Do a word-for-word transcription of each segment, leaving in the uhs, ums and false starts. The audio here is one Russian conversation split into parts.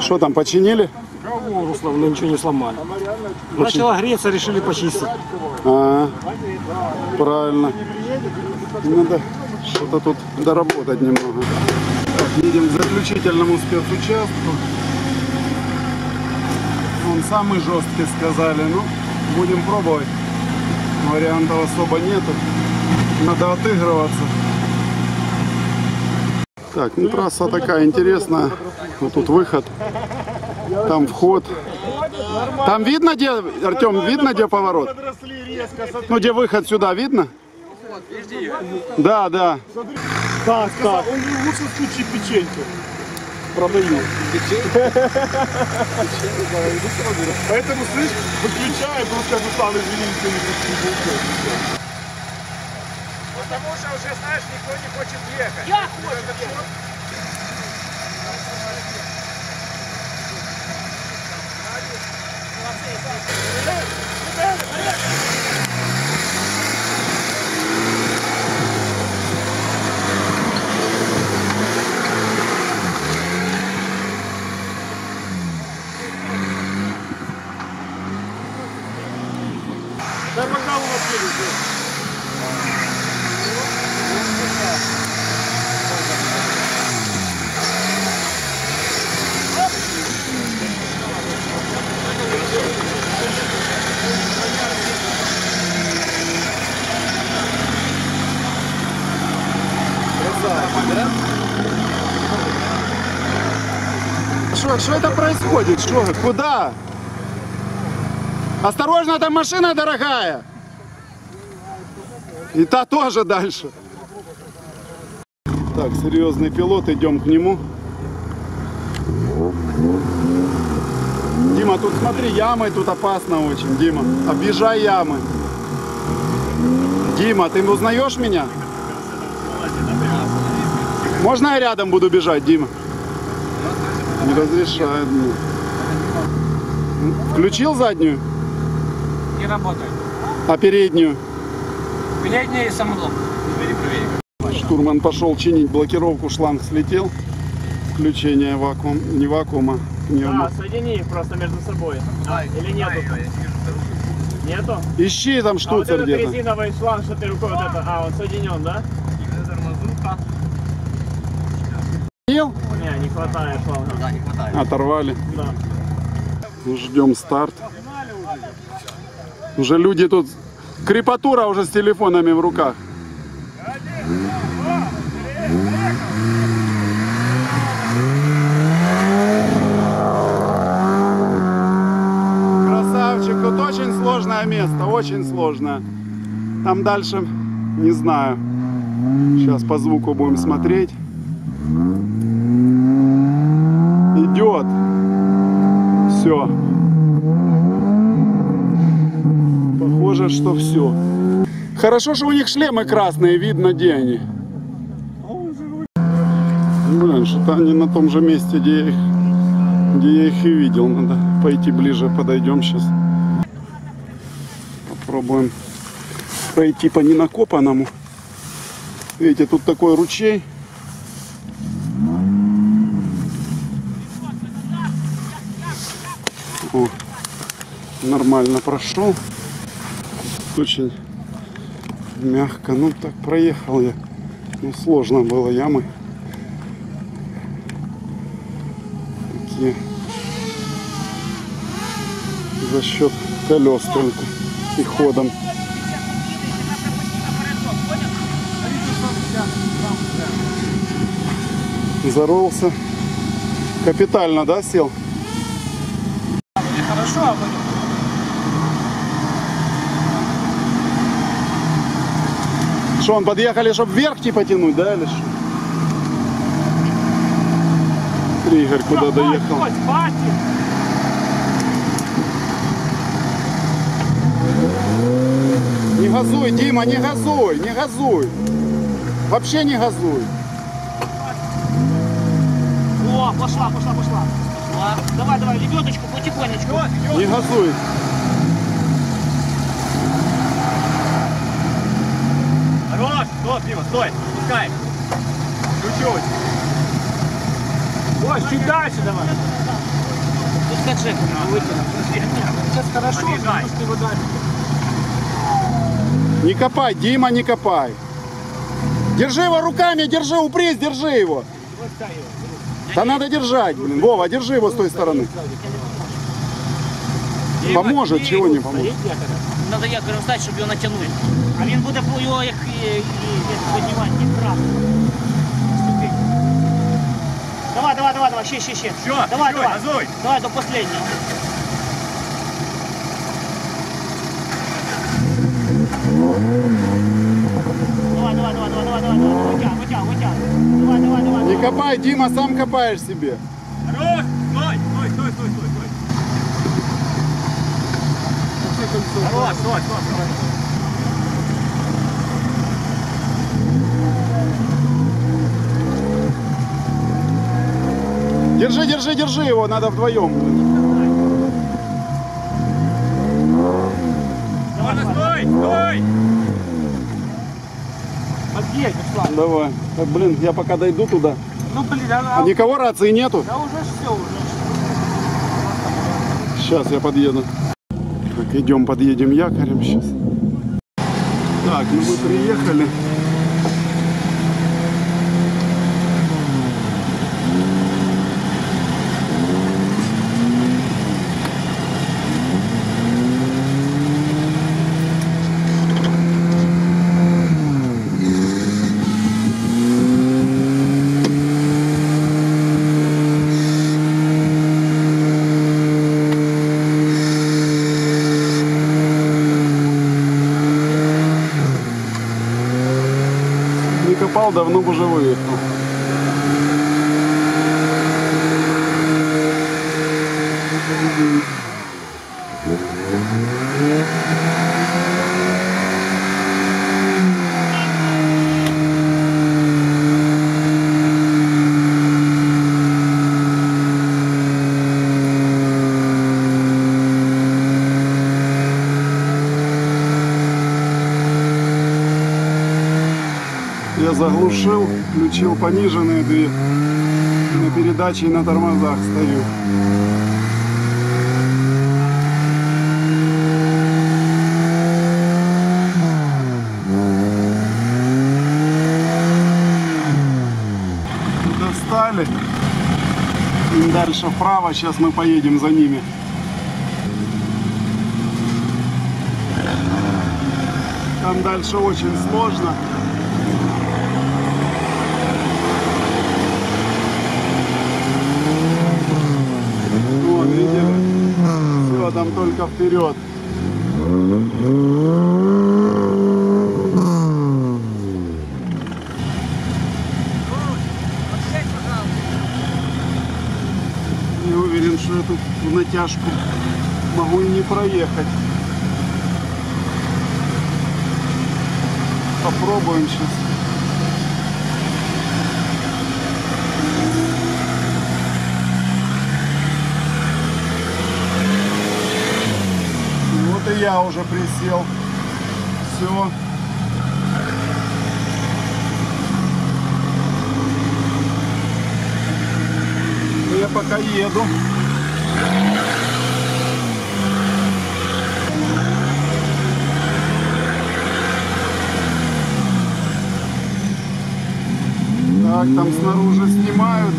Что там, починили? Кого, Руслан, мы ничего не сломали. Начала греться, решили почистить. А, правильно. Надо что-то тут доработать немного. Так, едем к заключительному спецучастку. Он самый жесткий, сказали. Ну, будем пробовать. Вариантов особо нету. Надо отыгрываться. Так, ну трасса такая интересная. Вот тут выход. Там вход. Там видно, где, Артем, видно, где поворот? Ну, где выход сюда, видно? Да, да. Так, так. Он лучше включи печеньки. Продаю. Поэтому, слышь, выключаю, просто Руслан, извините, не потому что уже, знаешь, никто не хочет ехать. Я хочу ехать. Да пока у нас едет. Что, что это происходит? Что? Куда? Осторожно, там машина дорогая. И та тоже дальше. Так, серьезный пилот, идем к нему. Дима, тут смотри, ямы, тут опасно очень, Дима. Объезжай ямы. Дима, ты узнаешь меня? Можно я рядом буду бежать, Дима? Не разрешает. Включил заднюю? Не работает. А переднюю? Передняя и самоблок. Штурман пошел чинить блокировку, шланг слетел. Включение вакуум, не вакуума. Пневмо. А, соедини их просто между собой. А, или нету? А, нету? Ищи там штуцер, а вот где-то. Резиновый шланг, что ты рукой вот это. А, он соединен, да? Не, не хватает шланга. Да, не хватает. Оторвали. Да. Ждем старт. Уже люди тут. Крепатура уже с телефонами в руках. Красавчик, тут очень сложное место, очень сложное. Там дальше не знаю. Сейчас по звуку будем смотреть. Идет. Все. Похоже, что все. Хорошо, что у них шлемы красные, видно, где они. Блин, что-то они на том же месте, где я их, где я их и видел. Надо пойти ближе, подойдем сейчас. Попробуем пройти по ненакопанному. Видите, тут такой ручей. О, нормально прошел. Очень мягко. Ну так проехал я. Ну, сложно было, ямы. Такие. За счет колес только. И ходом. Заролся. Капитально, да, сел? Хорошо, а потом... Что, он подъехали, чтобы вверх типа тянуть, да, или что? Смотри, Игорь, куда О, доехал. Хоть, хоть, не газуй, Дима, не газуй, не газуй. Вообще не газуй. О, пошла, пошла, пошла. Давай, давай, лебедочку, потихонечку. Не газуй. Хорош, стоп, Дима, стой, пускай. Ключевочка. Ой, чуть дальше давай. Дальше сейчас хорошо, ты его давишь. Не копай, Дима, не копай. Держи его руками, держи, упрись, держи его. Да надо держать, блин. Вова, держи его с той стороны. Поможет, чего не поможет. Надо якорем встать, чтобы его натянуть. А він буде його як піднімати, як кран. Давай, давай, давай, давай, ще, ще, ще. Все, давай, все, давай. Газуй. Давай до последнего. Давай, давай, давай, давай, давай, давай, давай, вытягивай, вытягивай, вытягивай. Давай, давай, давай. Не копай, Дима, сам копаешь себе. Хорош, стой, стой, стой, стой, стой, стой. Хорош, стой, стой, стой. Держи, держи, держи его, надо вдвоем. Давай, давай, стой, стой! Подъедь, Руслан. Давай. Так, блин, я пока дойду туда. Ну, блин, она... А никого рации нету? Да уже все, уже. Сейчас я подъеду. Так, идем, подъедем якорем сейчас. Так, ну мы приехали. Давно бы уже выехал. Заглушил, включил пониженные две на передаче и на тормозах стою. Достали. И дальше вправо, сейчас мы поедем за ними. Там дальше очень сложно. Там только вперед. Не уверен, что я тут в натяжку могу и не проехать. Попробуем сейчас. Я уже присел. Все. Я пока еду. Так, там снаружи снимают.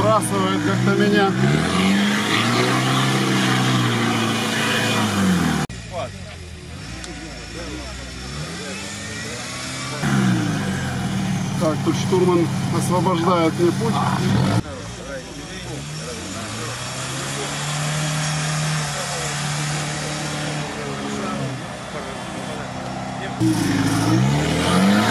Сбрасывает как-то меня. Так, тут штурман освобождает мне путь. All right.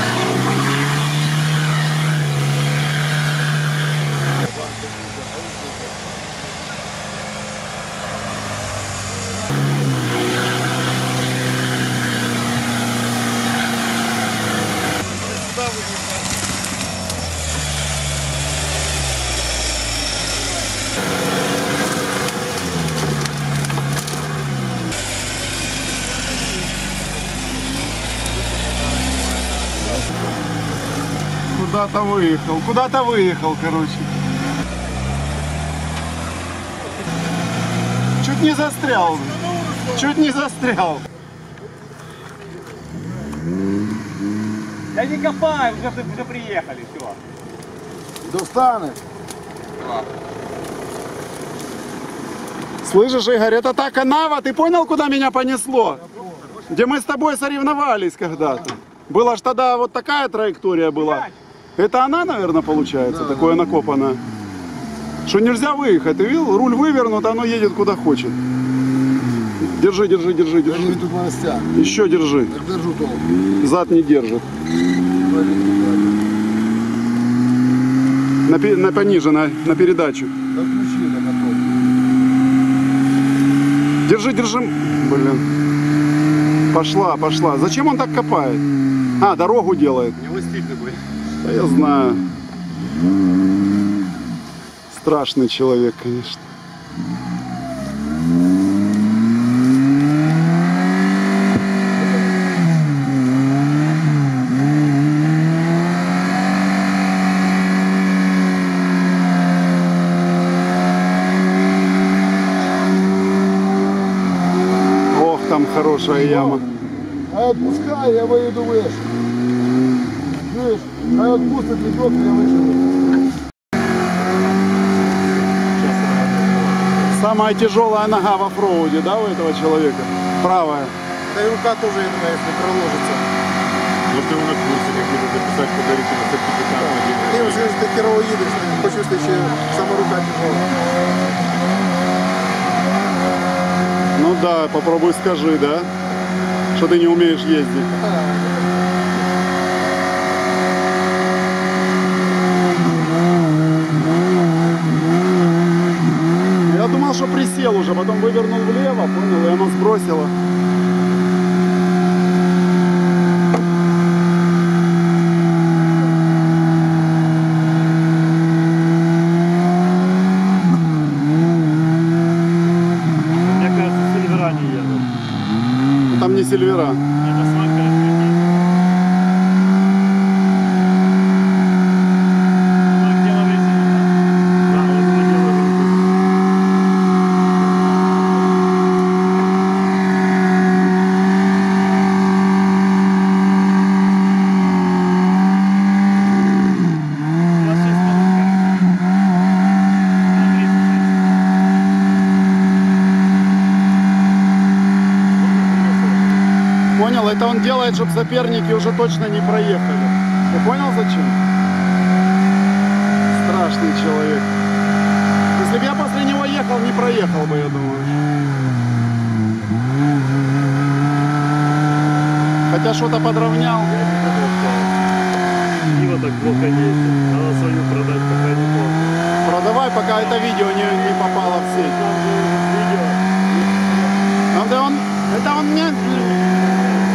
Куда-то выехал, куда-то выехал, короче. Чуть не застрял, чуть не застрял. Да не копаем, уже, уже приехали, все. Достанешь? Да. Слышишь, Игорь, это та канава, ты понял, куда меня понесло? Где мы с тобой соревновались когда-то. Была ж тогда вот такая траектория была. Это она, наверное, получается, да, такое накопанное. Что нельзя выехать, ты видел? Руль вывернут, оно едет куда хочет. Держи, держи, держи, держи. Еще держи. Зад не держит. На, на пониже, на, на передачу. Держи, держи. Блин. Пошла, пошла. Зачем он так копает? А, дорогу делает. Его стиль такой. Да я знаю. Страшный человек, конечно. Ох, там хорошая яма. Отпускай, я выйду выше. Слышь, а отпустит ледок, я выше. Самая тяжелая нога в оффроуде, да, у этого человека? Правая. Да и рука тоже, я думаю, если проложится. Вот ты на курсе, как будто записать, подарите на сертификат. Да. И уже если ты херово едешь, ты почувствуешь, что сама рука тяжелая. Ну да, попробуй скажи, да? Что ты не умеешь ездить. Я думал, что присел уже, потом вывернул влево, понял, и оно сбросило. Сильвера. Это он делает, чтобы соперники уже точно не проехали. Ты понял, зачем? Страшный человек. Если бы я после него ехал, не проехал бы, я думаю. Хотя что-то подровнял. И вот так плохо ездит. Надо свою продать, пока не помню. Продавай, пока это видео не, не попало в сеть. Это он, это он мне...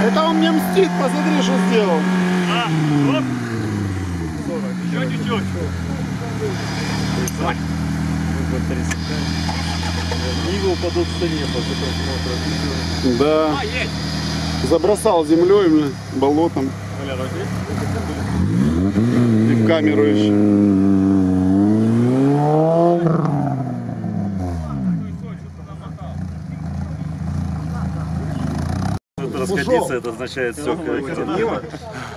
Это он мне мстит, посмотри, что сделал. А, оп. сорок. Еще чуть-чуть. Игл под отстанет после просмотра. Да. А, есть. Забросал землей, болотом. И в камеру еще. Расходиться, это означает все корректировано.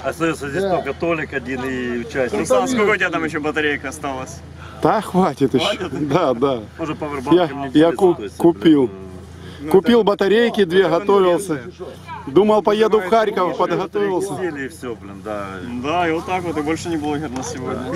Остается здесь только Толик один и участник. Руслан, сколько у тебя там еще батареек осталось? Да, хватит, хватит еще. Да, да. Может, я мне я ку есть, купил. Ну, купил это... батарейки, две ну, готовился. Думал, поеду в Харьков, подготовился. И все, блин, да. Да, и вот так вот, и больше не блогер на сегодня.